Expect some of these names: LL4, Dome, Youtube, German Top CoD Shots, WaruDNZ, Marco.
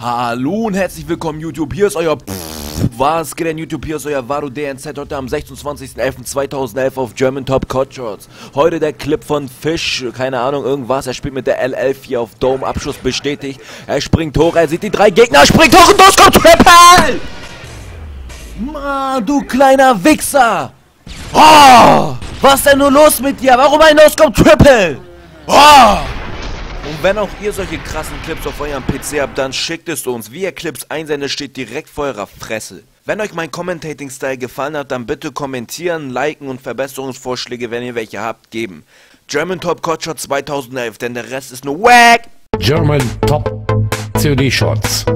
Hallo und herzlich willkommen YouTube, hier ist euer was geht denn YouTube, hier ist euer WaruDNZ heute am 26.11.2011 auf German Top CoD Shots. Heute der Clip von Fisch, keine Ahnung, irgendwas, er spielt mit der LL4 auf Dome, Abschuss bestätigt, er springt hoch, er sieht die drei Gegner, er springt hoch und los kommt Triple! Mann, du kleiner Wichser! Oh, was denn nur los mit dir? Warum ein los kommt Triple? Oh! Und wenn auch ihr solche krassen Clips auf eurem PC habt, dann schickt es uns. Wie ihr Clips einsendet, steht direkt vor eurer Fresse. Wenn euch mein Commentating-Style gefallen hat, dann bitte kommentieren, liken und Verbesserungsvorschläge, wenn ihr welche habt, geben. German Top CoD Shots 2011, denn der Rest ist nur wack! German Top CoD Shots.